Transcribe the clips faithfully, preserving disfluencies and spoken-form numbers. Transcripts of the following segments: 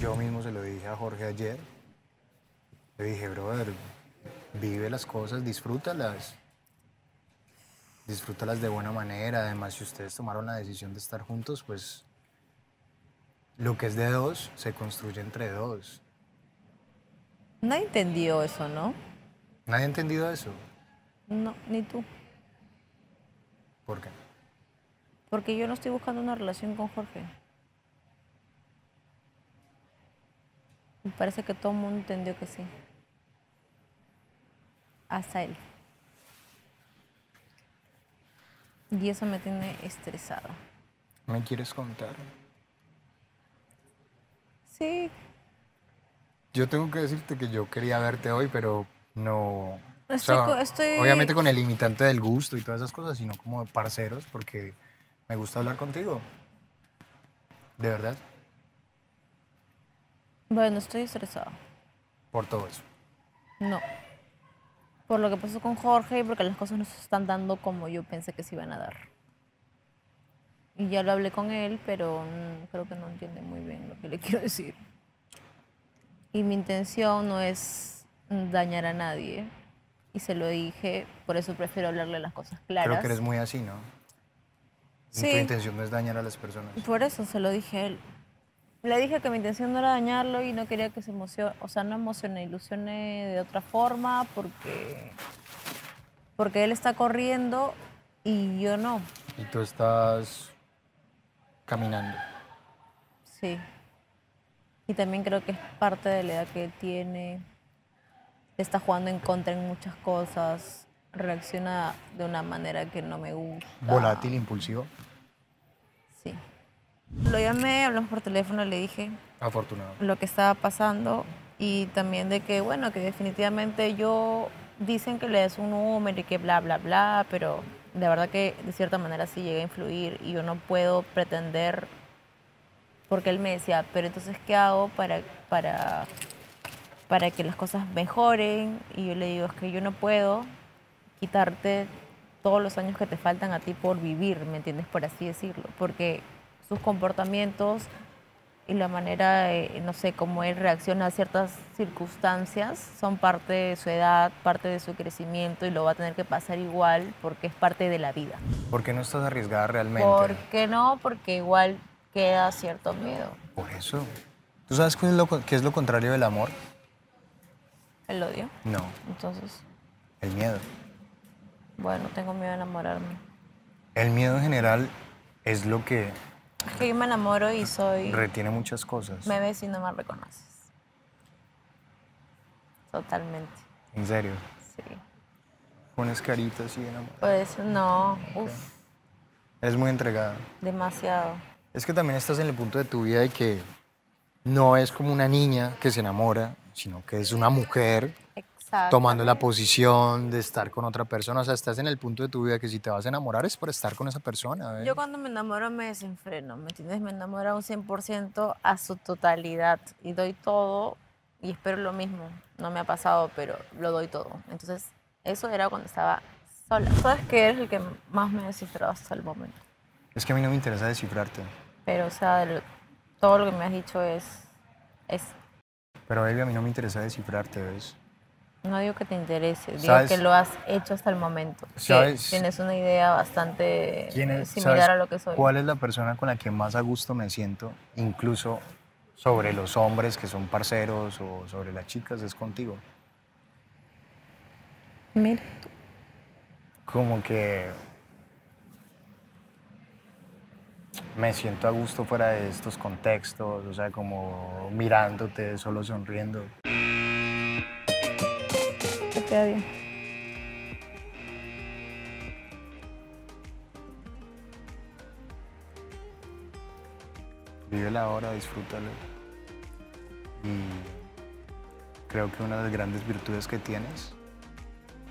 Yo mismo se lo dije a Jorge ayer. Le dije, brother, vive las cosas, disfrútalas. Disfrútalas de buena manera. Además, si ustedes tomaron la decisión de estar juntos, pues lo que es de dos se construye entre dos. Nadie entendió eso, ¿no? ¿Nadie ha entendido eso? No, ni tú. ¿Por qué? Porque yo no estoy buscando una relación con Jorge. Me parece que todo el mundo entendió que sí. Hasta él. Y eso me tiene estresado. ¿Me quieres contar? Sí. Yo tengo que decirte que yo quería verte hoy, pero no... Estoy, o sea, estoy... Obviamente con el limitante del gusto y todas esas cosas, sino como parceros, porque me gusta hablar contigo. ¿De verdad? Bueno, estoy estresada. ¿Por todo eso? No. Por lo que pasó con Jorge y porque las cosas no se están dando como yo pensé que se iban a dar. Y ya lo hablé con él, pero creo que no entiende muy bien lo que le quiero decir. Y mi intención no es dañar a nadie. Y se lo dije, por eso prefiero hablarle las cosas claras. Creo que eres muy así, ¿no? Sí. Tu intención no es dañar a las personas. Por eso se lo dije a él. Le dije que mi intención no era dañarlo y no quería que se emocione, o sea, no emocione, ilusione de otra forma porque, porque él está corriendo y yo no. Y tú estás caminando. Sí. Y también creo que es parte de la edad que tiene. Está jugando en contra en muchas cosas. Reacciona de una manera que no me gusta. ¿Volátil, impulsivo? Sí. Lo llamé, hablamos por teléfono, le dije... Afortunado. Lo que estaba pasando y también de que, bueno, que definitivamente yo... Dicen que le des un número y que bla, bla, bla, pero de verdad que de cierta manera sí llega a influir y yo no puedo pretender... Porque él me decía, pero entonces, ¿qué hago para, para, para que las cosas mejoren? Y yo le digo, es que yo no puedo quitarte todos los años que te faltan a ti por vivir, ¿me entiendes? Por así decirlo. Porque sus comportamientos y la manera, eh, no sé, cómo él reacciona a ciertas circunstancias son parte de su edad, parte de su crecimiento y lo va a tener que pasar igual porque es parte de la vida. ¿Por qué no estás arriesgada realmente? ¿Por qué no? Porque igual... queda cierto miedo. Por eso. ¿Tú sabes qué es, lo, qué es lo contrario del amor? ¿El odio? No. Entonces. El miedo. Bueno, tengo miedo a enamorarme. El miedo en general es lo que... Es que yo me enamoro y soy... Retiene muchas cosas. Me ves y no me reconoces. Totalmente. ¿En serio? Sí. ¿Pones caritas y enamorada? Pues no. Okay. Uf. Es muy entregada. Demasiado. Es que también estás en el punto de tu vida de que no es como una niña que se enamora, sino que es una mujer tomando la posición de estar con otra persona. O sea, estás en el punto de tu vida que si te vas a enamorar es por estar con esa persona. ¿Eh? Yo cuando me enamoro me desenfreno, ¿me entiendes? Me enamoro a un cien por ciento a su totalidad y doy todo y espero lo mismo. No me ha pasado, pero lo doy todo. Entonces, eso era cuando estaba sola. ¿Sabes qué eres el que más me ha descifrado hasta el momento? Es que a mí no me interesa descifrarte. Pero, o sea, lo, todo lo que me has dicho es... es... Pero, baby, a mí no me interesa descifrarte, ¿ves? No digo que te interese, ¿sabes? Digo que lo has hecho hasta el momento. ¿Sabes? Tienes una idea bastante similar a lo que soy. ¿Cuál es la persona con la que más a gusto me siento, incluso sobre los hombres que son parceros o sobre las chicas? Es contigo. Mira tú. Como que... me siento a gusto fuera de estos contextos, o sea, como mirándote, solo sonriendo. Te queda bien. Vive la hora, disfrútalo. Y creo que una de las grandes virtudes que tienes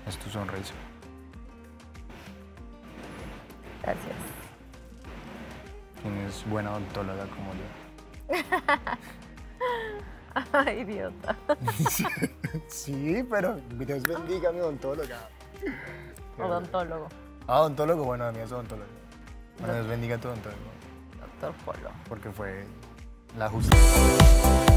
es tu sonrisa. Gracias. Tienes buena odontóloga como yo. Ay, idiota. Sí, pero Dios bendiga a mi odontóloga. Odontólogo. Ah, odontólogo, bueno, a mí es odontólogo. Bueno, Dios bendiga a tu odontólogo. Doctor Polo. Porque fue la justicia.